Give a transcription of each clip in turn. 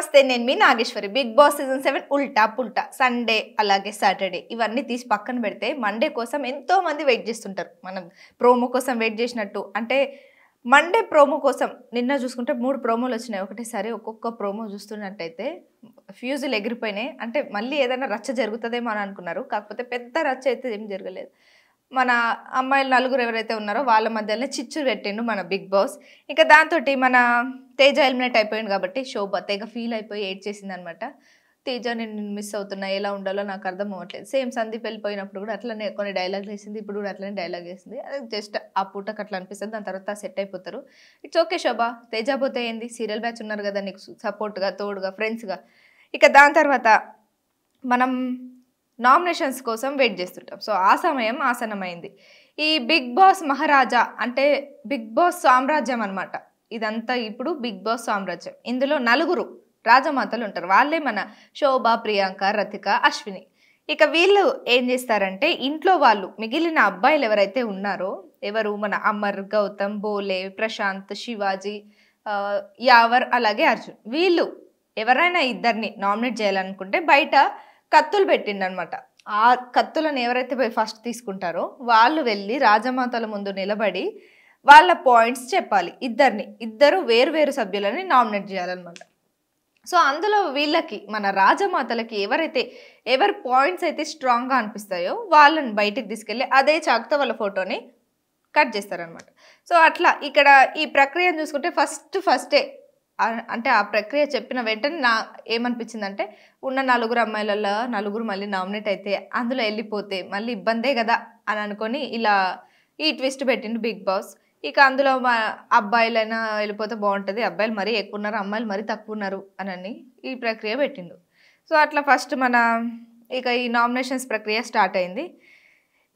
नमस्ते नेनु मी नागेश्वरी। बिग बॉस सीजन 7 उल्टा पुल्टा संडे अलागे सैटरडे इवన్నీ తీసి పక్కన పెడితే मंडे कोसम ఎంతో మంది వెయిట్ చేస్తుంటారు। మనం ప్రోమో కోసం వెయిట్ చేసినట్టు అంటే మండే ప్రోమో కోసం నిన్న చూసుకుంటే 3 ప్రోమోలు వచ్చాయి ఒకటేసారి। ఒక్కొక్క ప్రోమో చూస్తున్నట్టైతే ఫ్యూజులు ఎగిరిపోయినాయి। అంటే మళ్ళీ ఏదైనా రచ్చ జరుగుతదేమో అని అనుకున్నారు, కాకపోతే పెద్ద రచ్చ అయితే ఏమీ జరగలేదు। మన అమ్మాయిలు నలుగురు ఎవరైతే ఉన్నారో వాళ్ళ మధ్యనే చిచ్చు పెట్టిండు మన బిగ్ బాస్। ఇంకా దాంతోటి మన తేజ ఎలిమినేట్ అయిపోయింది కాబట్టి శోభ తెగ ఫీల్ అయిపోయి ఏడ్ చేసిందనమాట। తేజ నేను మిస్ అవుతున్నా, ఎలా ఉండాలో నాకు అర్థం అవ్వట్లేదు। సేమ్ సందీప్ వెళ్ళిపోయినప్పుడు కూడా అట్లనే కొన్ని డైలాగ్లు వేసింది, ఇప్పుడు కూడా అట్లనే డైలాగ్ వేసింది। అది జస్ట్ ఆ పూటకు అట్లా అనిపిస్తుంది, దాని తర్వాత సెట్ అయిపోతారు। ఇట్స్ ఓకే శోభ, తేజ పోతే ఏంది, సీరియల్ బ్యాచ్ ఉన్నారు కదా నీకు సపోర్ట్గా తోడుగా ఫ్రెండ్స్గా। ఇక దాని తర్వాత మనం నామినేషన్స్ కోసం వెయిట్ చేస్తుంటాం। సో ఆ సమయం ఆసనమైంది। ఈ బిగ్ బాస్ మహారాజా అంటే బిగ్ బాస్ సామ్రాజ్యం అనమాట ఇదంతా, ఇప్పుడు బిగ్ బాస్ సామ్రాజ్యం। ఇందులో నలుగురు రాజమాతలు ఉంటారు, వాళ్ళే మన శోభ, ప్రియాంక, రతిక, అశ్విని। ఇక వీళ్ళు ఏం చేస్తారంటే ఇంట్లో వాళ్ళు మిగిలిన అబ్బాయిలు ఎవరైతే ఉన్నారో, ఎవరు మన అమర్, గౌతమ్, బోలే, ప్రశాంత్, శివాజీ, యావర్, అలాగే అర్జున్, వీళ్ళు ఎవరైనా ఇద్దరిని నామినేట్ చేయాలనుకుంటే బయట కత్తులు పెట్టిండనమాట। ఆ కత్తులను ఎవరైతే పోయి ఫస్ట్ తీసుకుంటారో వాళ్ళు వెళ్ళి రాజమాతల ముందు నిలబడి వాళ్ళ పాయింట్స్ చెప్పాలి। ఇద్దరు వేరు సభ్యులని నామినేట్ చేయాలన్నమాట। సో అందులో వీళ్ళకి మన రాజమాతలకి ఎవరి పాయింట్స్ అయితే స్ట్రాంగ్గా అనిపిస్తాయో వాళ్ళని బయటకు తీసుకెళ్ళి అదే చాకుతో వాళ్ళ ఫోటోని కట్ చేస్తారనమాట। సో అట్లా ఇక్కడ ఈ ప్రక్రియను చూసుకుంటే ఫస్టే అంటే ఆ ప్రక్రియ చెప్పిన వెంటనే ఏమనిపించిందంటే ఉన్న నలుగురు అమ్మాయిలలో నలుగురు మళ్ళీ నామినేట్ అయితే అందులో వెళ్ళిపోతే మళ్ళీ ఇబ్బందే కదా అని అనుకొని ఇలా ఈ ట్విస్ట్ పెట్టిండు బిగ్ బాస్। ఇక అందులో అబ్బాయిలైనా వెళ్ళిపోతే బాగుంటుంది, అబ్బాయిలు మరీ ఎక్కువ ఉన్నారు, అమ్మాయిలు మరీ తక్కువ ఉన్నారు అని ఈ ప్రక్రియ పెట్టిండు। సో అట్లా ఫస్ట్ మన ఇక ఈ నామినేషన్స్ ప్రక్రియ స్టార్ట్ అయింది।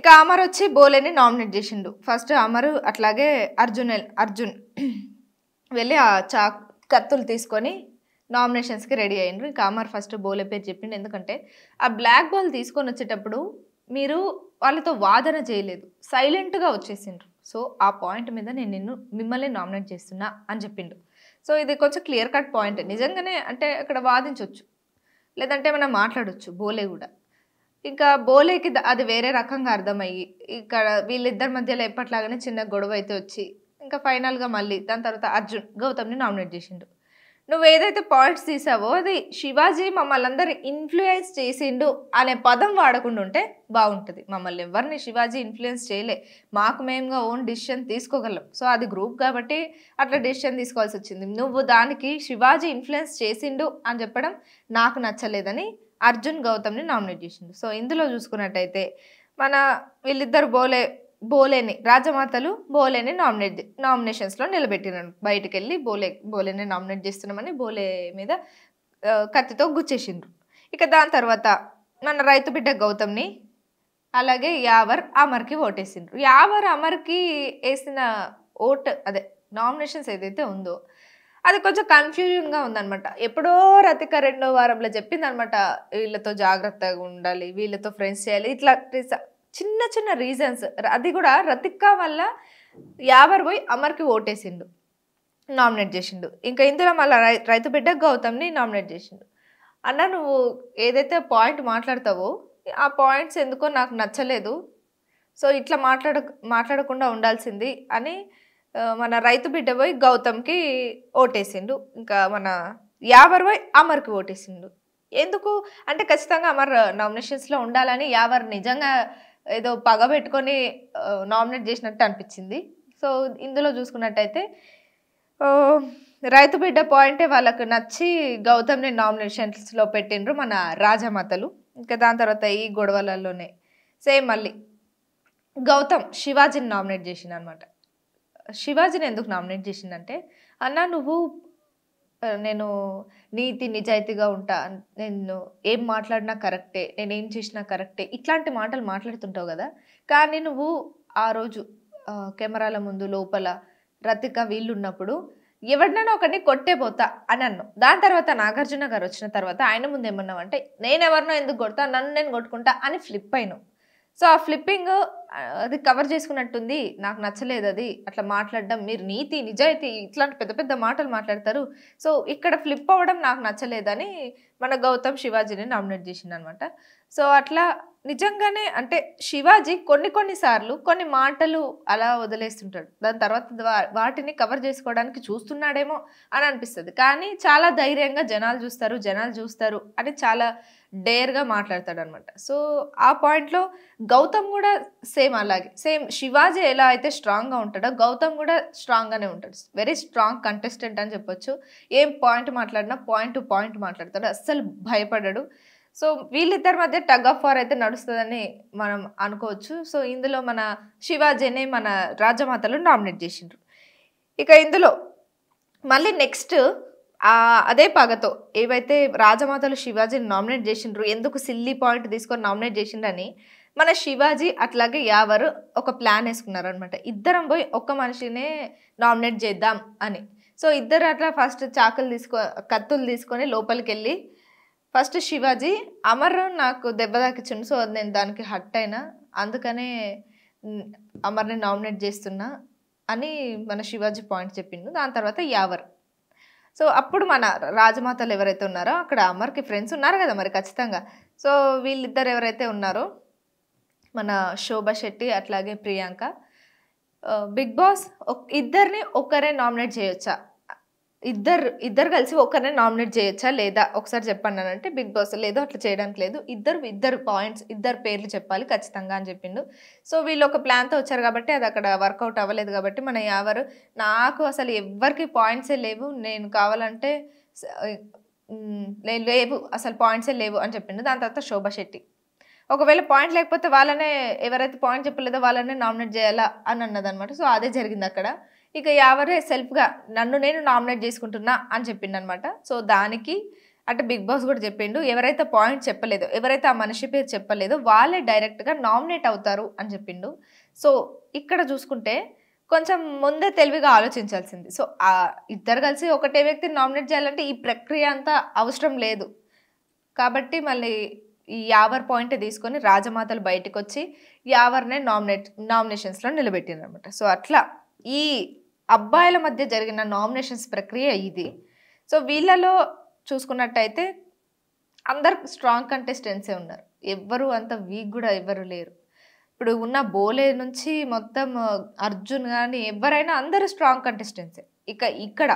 ఇక అమర్ వచ్చి బోలేని నామినేట్ చేసిండు ఫస్ట్ అమరు, అట్లాగే అర్జున్ వెళ్ళి ఆ కత్తులు తీసుకొని నామినేషన్స్కి రెడీ అయ్యిండ్రు। ఇంకా అమర్ ఫస్ట్ బోలే పేరు చెప్పిండు, ఎందుకంటే ఆ బ్లాక్ బాల్ తీసుకొని వచ్చేటప్పుడు మీరు వాళ్ళతో వాదన చేయలేదు, సైలెంట్గా వచ్చేసిండ్రు। సో ఆ పాయింట్ మీద నేను మిమ్మల్ని నామినేట్ చేస్తున్నా అని చెప్పిండు। సో ఇది కొంచెం క్లియర్ కట్ పాయింట్ నిజంగానే, అంటే అక్కడ వాదించవచ్చు, లేదంటే మనం మాట్లాడవచ్చు బోలే కూడా। ఇంకా బోలేకి అది వేరే రకంగా అర్థమయ్యి ఇక్కడ వీళ్ళిద్దరి మధ్యలో ఎప్పట్లాగానే చిన్న గొడవ అయితే వచ్చి ఇంకా ఫైనల్గా మళ్ళీ దాని తర్వాత అర్జున్ గౌతమ్ని నామినేట్ చేసిండు। నువ్వు ఏదైతే పాయింట్స్ తీసావో అది శివాజీ మమ్మల్ని అందరూ ఇన్ఫ్లుయెన్స్ చేసిండు అనే పదం వాడకుండా ఉంటే బాగుంటుంది। మమ్మల్ని ఎవరిని శివాజీ ఇన్ఫ్లుయెన్స్ చేయలే, మాకు మేముగా ఓన్ డిసిషన్ తీసుకోగలం। సో అది గ్రూప్ కాబట్టి అట్లా డిసిషన్ తీసుకోవాల్సి వచ్చింది, నువ్వు దానికి శివాజీ ఇన్ఫ్లుయెన్స్ చేసిండు అని చెప్పడం నాకు నచ్చలేదని అర్జున్ గౌతమ్ని నామినేట్ చేసిండు। సో ఇందులో చూసుకున్నట్టయితే మన వీళ్ళిద్దరు బోలేని రాజమాతలు బోలేని నామినేషన్స్లో నిలబెట్టినాను, బయటకు వెళ్ళి బోలేని నామినేట్ చేస్తున్నామని బోలే మీద కత్తితో గుచ్చేసిండ్రు। ఇక దాని తర్వాత మన రైతు బిడ్డ గౌతమ్ని అలాగే యావర్ అమర్కి ఓటేసిండ్రు। యావర్ అమర్కి వేసిన ఓట్ అదే నామినేషన్స్ ఏదైతే ఉందో అది కొంచెం కన్ఫ్యూజన్గా ఉందనమాట। ఎప్పుడో రతిక రెండో వారంలో చెప్పిందనమాట, వీళ్ళతో జాగ్రత్తగా ఉండాలి, వీళ్ళతో ఫ్రెండ్స్ చేయాలి, ఇట్లా చిన్న చిన్న రీజన్స్. అది కూడా రతిక వల్ల యావర్ పోయి అమర్కి ఓటేసిండు, నామినేట్ చేసిండు। ఇంకా ఇందులో మళ్ళీ రైతు బిడ్డ గౌతమ్ని నామినేట్ చేసిండు. అన్న నువ్వు ఏదైతే పాయింట్ మాట్లాడతావో ఆ పాయింట్స్ ఎందుకో నాకు నచ్చలేదు, సో ఇట్లా మాట్లాడకుండా ఉండాల్సింది అని మన రైతు బిడ్డ పోయి గౌతమ్కి ఓటేసిండు। ఇంకా మన యావర్ పోయి అమర్కి ఓటేసిండు, ఎందుకు అంటే ఖచ్చితంగా అమర్ నామినేషన్స్లో ఉండాలని యావర్ నిజంగా ఏదో పగ పెట్టుకొని నామినేట్ చేసినట్టు అనిపించింది। సో ఇందులో చూసుకున్నట్టయితే రైతు బిడ్డ పాయింటే వాళ్ళకు నచ్చి గౌతమ్ని నామినేషన్స్లో పెట్టిండ్రు మన రాజమాతలు। ఇంకా దాని తర్వాత ఈ గొడవలలోనే సేమ్ మళ్ళీ గౌతమ్ శివాజీని నామినేట్ చేసిండు అనమాట। శివాజీని ఎందుకు నామినేట్ చేసిండంటే, అన్న నువ్వు నేను నీతి నిజాయితీగా ఉంటా, నేను ఏం మాట్లాడినా కరెక్టే, నేనేం చేసినా కరెక్టే, ఇట్లాంటి మాటలు మాట్లాడుతుంటావు కదా, కానీ నువ్వు ఆ రోజు కెమెరాల ముందు లోపల రతిక వీళ్ళున్నప్పుడు ఎవరినైనా ఒకరిని కొట్టేపోతా అని అన్నావు। దాని తర్వాత నాగార్జున గారు వచ్చిన తర్వాత ఆయన ముందు ఏమన్నావు అంటే, నేనెవరినో ఎందుకు కొడతా, నన్ను నేను కొట్టుకుంటా అని ఫ్లిప్ అయినావు। సో ఆ ఫ్లిప్పింగ్ అది కవర్ చేసుకున్నట్టుంది, నాకు నచ్చలేదు అది అట్లా మాట్లాడడం. మీరు నీతి నిజాయితీ ఇట్లాంటి పెద్ద పెద్ద మాటలు మాట్లాడతారు, సో ఇక్కడ ఫ్లిప్ అవ్వడం నాకు నచ్చలేదని మన గౌతమ్ శివాజీని నామినేట్ చేసింది అనమాట. సో అట్లా నిజంగానే అంటే శివాజీ కొన్నిసార్లు కొన్ని మాటలు అలా వదిలేస్తుంటాడు, దాని తర్వాత వాటిని కవర్ చేసుకోవడానికి చూస్తున్నాడేమో అని అనిపిస్తుంది. కానీ చాలా ధైర్యంగా జనాలు చూస్తారు అని చాలా డేర్గా మాట్లాడతాడు అనమాట. సో ఆ పాయింట్లో గౌతమ్ కూడా సేమ్ శివాజీ ఎలా అయితే స్ట్రాంగ్గా ఉంటాడో గౌతమ్ కూడా స్ట్రాంగ్గానే ఉంటాడు, వెరీ స్ట్రాంగ్ కంటెస్టెంట్ అని చెప్పొచ్చు. ఏం పాయింట్ మాట్లాడినా పాయింట్ టు పాయింట్ మాట్లాడతాడు, అస్సలు భయపడ్డాడు. సో వీళ్ళిద్దరి మధ్య టగ్ ఆఫ్ వార్ అయితే నడుస్తుందని మనం అనుకోవచ్చు. సో ఇందులో మన శివాజీని మన రాజమాతలు నామినేట్ చేసిండ్రు. ఇక ఇందులో మళ్ళీ నెక్స్ట్ అదే పగతో ఏవైతే రాజమాతలు శివాజీని నామినేట్ చేసిండ్రు, ఎందుకు సిల్లీ పాయింట్ తీసుకొని నామినేట్ చేసిండ్రని మన శివాజీ అట్లాగే యావరు ఒక ప్లాన్ వేసుకున్నారు అనమాట. ఇద్దరం పోయి ఒక్క మనిషినే నామినేట్ చేద్దాం అని. సో ఇద్దరు అట్లా ఫస్ట్ కత్తులు తీసుకొని లోపలికి వెళ్ళి ఫస్ట్ శివాజీ, అమర్ నాకు దెబ్బ తాకిచ్చిండు, సో నేను దానికి హట్ అయినా, అందుకనే అమర్ని నామినేట్ చేస్తున్నా అని మన శివాజీ పాయింట్ చెప్పిండు. దాని తర్వాత యావర్. సో అప్పుడు మన రాజమాతలు ఎవరైతే ఉన్నారో అక్కడ అమర్కి ఫ్రెండ్స్ ఉన్నారు కదా మరి ఖచ్చితంగా. సో వీళ్ళిద్దరు ఎవరైతే ఉన్నారో మన శోభా శెట్టి అట్లాగే ప్రియాంక, బిగ్ బాస్ ఇద్దరిని ఒకరే నామినేట్ చేయొచ్చా, ఇద్దరు కలిసి ఒకరిని నామినేట్ చేయొచ్చా లేదా ఒకసారి చెప్పండి అని అంటే, బిగ్ బాస్ లేదు అట్లా చేయడానికి లేదు, ఇద్దరు పాయింట్స్ ఇద్దరు పేర్లు చెప్పాలి ఖచ్చితంగా అని చెప్పిండు. సో వీళ్ళు ఒక ప్లాన్తో వచ్చారు కాబట్టి అది అక్కడ వర్కౌట్ అవ్వలేదు. కాబట్టి మన యావరు, నాకు అసలు ఎవరికి పాయింట్సే లేవు, నేను కావాలంటే లేవు అసలు పాయింట్సే లేవు అని చెప్పిండు. దాని తర్వాత శోభా శెట్టి, ఒకవేళ పాయింట్ లేకపోతే వాళ్ళనే ఎవరైతే పాయింట్ చెప్పలేదో వాళ్ళనే నామినేట్ చేయాలా అని అన్నదనమాట. సో అదే జరిగింది అక్కడ. ఇక యావరే సెల్ఫ్గా నన్ను నేను నామినేట్ చేసుకుంటున్నా అని చెప్పిండు అనమాట. సో దానికి అంటే బిగ్ బాస్ కూడా చెప్పిండు, ఎవరైతే పాయింట్ చెప్పలేదో ఎవరైతే ఆ మనిషి పేరు చెప్పలేదో వాళ్ళే డైరెక్ట్గా నామినేట్ అవుతారు అని చెప్పిండు. సో ఇక్కడ చూసుకుంటే కొంచెం ముందే తెలివిగా ఆలోచించాల్సింది. సో ఆ ఇద్దరు కలిసి ఒకటే వ్యక్తిని నామినేట్ చేయాలంటే ఈ ప్రక్రియ అంతా అవసరం లేదు. కాబట్టి మళ్ళీ ఈ యావర్ పాయింట్ తీసుకొని రాజమాతలు బయటకు వచ్చి యావర్నే నామినేషన్స్లో నిలబెట్టిండ్రు అనమాట. సో అట్లా ఈ అబ్బాయిల మధ్య జరిగిన నామినేషన్స్ ప్రక్రియ ఇది. సో వీళ్ళలో చూసుకున్నట్టయితే అందరు స్ట్రాంగ్ కంటెస్టెంట్సే ఉన్నారు, ఎవ్వరు అంత వీక్ కూడా ఎవ్వరు లేరు. ఇప్పుడు ఉన్న బోలే నుంచి మొత్తం అర్జున్ కానీ ఎవరైనా అందరూ స్ట్రాంగ్ కంటెస్టెంట్సే. ఇక ఇక్కడ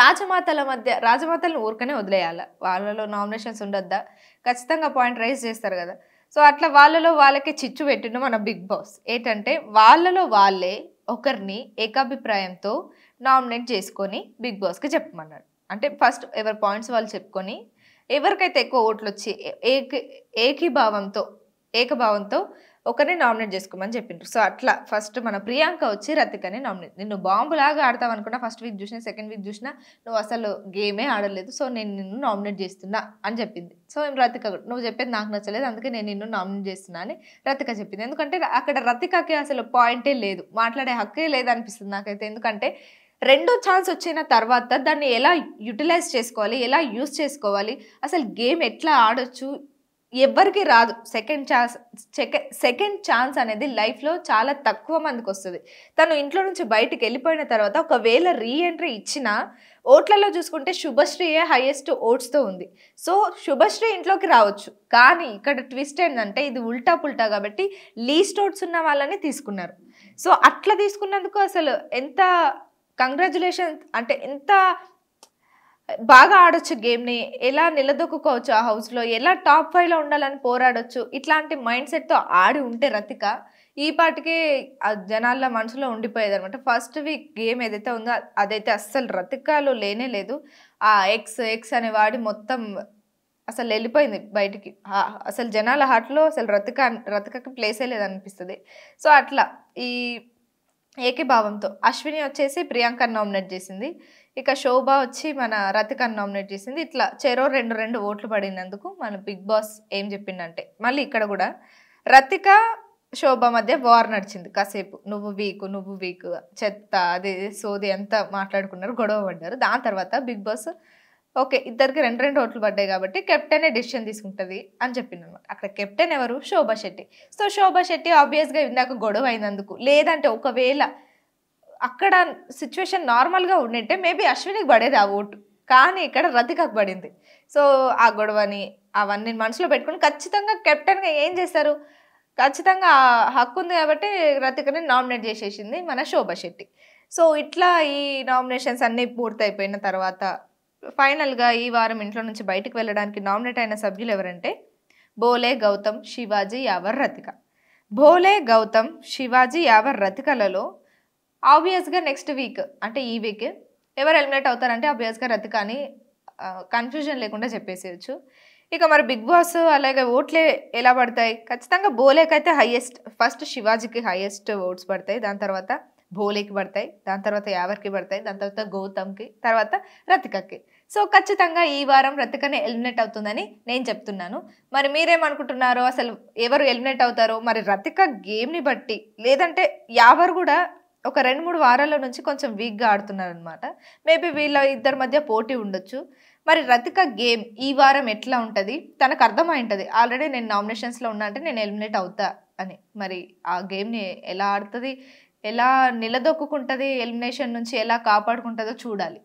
రాజమాతలను ఊరికనే వదిలేయాలి, వాళ్ళలో నామినేషన్స్ ఉండొద్దా, ఖచ్చితంగా పాయింట్ రైజ్ చేస్తారు కదా. సో అట్లా వాళ్ళలో వాళ్ళకే చిచ్చు పెట్టిండు మన బిగ్ బాస్. ఏంటంటే వాళ్ళలో వాళ్ళే ఒకరిని ఏకాభిప్రాయంతో నామినేట్ చేసుకొని బిగ్ బాస్కి చెప్పమన్నాడు. అంటే ఫస్ట్ ఎవరి పాయింట్స్ వాళ్ళు చెప్పుకొని ఎవరికైతే ఎక్కువ ఓట్లు వచ్చి ఏకభావంతో ఒకరిని నామినేట్ చేసుకోమని చెప్పిండ్రు. సో అట్లా ఫస్ట్ మన ప్రియాంక వచ్చి రతికని నామినేట్, నిన్ను బాంబులాగా ఆడతావు అనుకున్నా, ఫస్ట్ వీక్ చూసినా సెకండ్ వీక్ చూసినా నువ్వు అసలు గేమే ఆడలేదు, సో నేను నిన్ను నామినేట్ చేస్తున్నా అని చెప్పింది. సో రతిక నువ్వు చెప్పేది నాకు నచ్చలేదు, అందుకే నేను నిన్ను నామినేట్ చేస్తున్నా అని రతిక చెప్పింది. ఎందుకంటే అక్కడ రతికకి అసలు పాయింటే లేదు, మాట్లాడే హక్కే లేదు అనిపిస్తుంది నాకైతే. ఎందుకంటే రెండో ఛాన్స్ వచ్చిన తర్వాత దాన్ని ఎలా యూటిలైజ్ చేసుకోవాలి, ఎలా యూజ్ చేసుకోవాలి, అసలు గేమ్ ఎట్లా ఆడొచ్చు, ఎవ్వరికి రాదు. సెకండ్ ఛాన్స్ అనేది లైఫ్లో చాలా తక్కువ మందికి వస్తుంది. తను ఇంట్లో నుంచి బయటికి వెళ్ళిపోయిన తర్వాత ఒకవేళ రీఎంట్రీ ఇచ్చినా ఓట్లలో చూసుకుంటే శుభశ్రీయే హైయెస్ట్ ఓట్స్తో ఉంది. సో శుభశ్రీ ఇంట్లోకి రావచ్చు, కానీ ఇక్కడ ట్విస్ట్ ఏంటంటే ఇది ఉల్టా పుల్టా కాబట్టి లీస్ట్ ఓట్స్ ఉన్న వాళ్ళని తీసుకున్నారు. సో అట్లా తీసుకున్నందుకు అసలు ఎంత కంగ్రాచ్యులేషన్, అంటే ఎంత బాగా ఆడొచ్చు గేమ్ని, ఎలా నిలదొక్కుకోవచ్చు ఆ హౌస్లో, ఎలా టాప్ ఫైవ్లో ఉండాలని పోరాడొచ్చు, ఇట్లాంటి మైండ్ సెట్తో ఆడి ఉంటే రతిక ఈ పాటికే జనాల మనసులో ఉండిపోయేది అనమాట. ఫస్ట్ వీక్ గేమ్ ఏదైతే ఉందో అదైతే అస్సలు రతికలో లేనే లేదు. ఆ ఎక్స్ అనే వాడి మొత్తం అసలు వెళ్ళిపోయింది బయటికి, అసలు జనాల హార్ట్లో అసలు రతికకి ప్లేసే లేదనిపిస్తుంది. సో అట్లా ఈ ఏకీభావంతో అశ్విని వచ్చేసి ప్రియాంకను నామినేట్ చేసింది, ఇక శోభ వచ్చి మన రతికను నామినేట్ చేసింది. ఇట్లా చెరో రెండు ఓట్లు పడినందుకు మన బిగ్ బాస్ ఏం చెప్పిందంటే, మళ్ళీ ఇక్కడ కూడా రతిక శోభ మధ్య వార్ నడిచింది కాసేపు, నువ్వు వీక్ చెత్త అదే సోది అంతా మాట్లాడుకున్నారు, గొడవ పడ్డారు. దాని తర్వాత బిగ్ బాస్ ఓకే ఇద్దరికి రెండు రెండు ఓట్లు పడ్డాయి కాబట్టి కెప్టెనే డిసిషన్ తీసుకుంటుంది అని చెప్పింది అనమాట. అక్కడ కెప్టెన్ ఎవరు? శోభా శెట్టి. సో శోభా శెట్టి ఆబ్వియస్గా ఇందాక గొడవ అయినందుకు, లేదంటే ఒకవేళ అక్కడ సిచ్యువేషన్ నార్మల్గా ఉండింటే మేబీ అశ్వినికి పడేది ఆ ఓటు, కానీ ఇక్కడ రతికకు పడింది. సో ఆ గొడవని అవన్నీ మనసులో పెట్టుకుని ఖచ్చితంగా కెప్టెన్గా ఏం చేశారు, ఖచ్చితంగా హక్కు ఉంది కాబట్టి రతికని నామినేట్ చేసేసింది మన శోభా శెట్టి. సో ఇట్లా ఈ నామినేషన్స్ అన్నీ పూర్తయిపోయిన తర్వాత ఫైనల్గా ఈ వారం ఇంట్లో నుంచి బయటకు వెళ్ళడానికి నామినేట్ అయిన సభ్యులు ఎవరంటే బోలే, గౌతమ్, శివాజీ, యావర్, రతిక. బోలే, గౌతమ్, శివాజీ, యావర్, రతికలలో ఆబ్వియస్గా నెక్స్ట్ వీక్ అంటే ఈ వీక్ ఎవరు ఎలిమినేట్ అవుతారంటే ఆబ్వియస్గా రతిక అని కన్ఫ్యూజన్ లేకుండా చెప్పేసేయచ్చు. ఇక మరి బిగ్ బాస్ అలాగే ఓట్లే ఎలా పడతాయి? ఖచ్చితంగా బోలేకైతే హైయెస్ట్, ఫస్ట్ శివాజీకి హైయెస్ట్ ఓట్స్ పడతాయి, దాని తర్వాత బోలేకి పడతాయి, దాని తర్వాత యావర్కి పడతాయి, దాని తర్వాత గౌతమ్కి, తర్వాత రతికకి. సో ఖచ్చితంగా ఈ వారం రతికనే ఎలిమినేట్ అవుతుందని నేను చెప్తున్నాను. మరి మీరేమనుకుంటున్నారో, అసలు ఎవరు ఎలిమినేట్ అవుతారో, మరి రతిక గేమ్ని బట్టి లేదంటే యావర్ కూడా ఒక 2-3 వారాల నుంచి కొంచెం వీక్గా ఆడుతున్నారనమాట. మేబీ వీళ్ళ ఇద్దరి మధ్య పోటీ ఉండొచ్చు. మరి రతిక గేమ్ ఈ వారం ఎట్లా ఉంటుంది? తనకు అర్థమై ఉంటుంది ఆల్రెడీ నేను నామినేషన్స్లో ఉన్నా అంటే నేను ఎలిమినేట్ అవుతా అని. మరి ఆ గేమ్ని ఎలా ఆడుతుంది, ఎలా నిలదొక్కుంటుంది, ఎలిమినేషన్ నుంచి ఎలా కాపాడుకుంటుందో చూడాలి.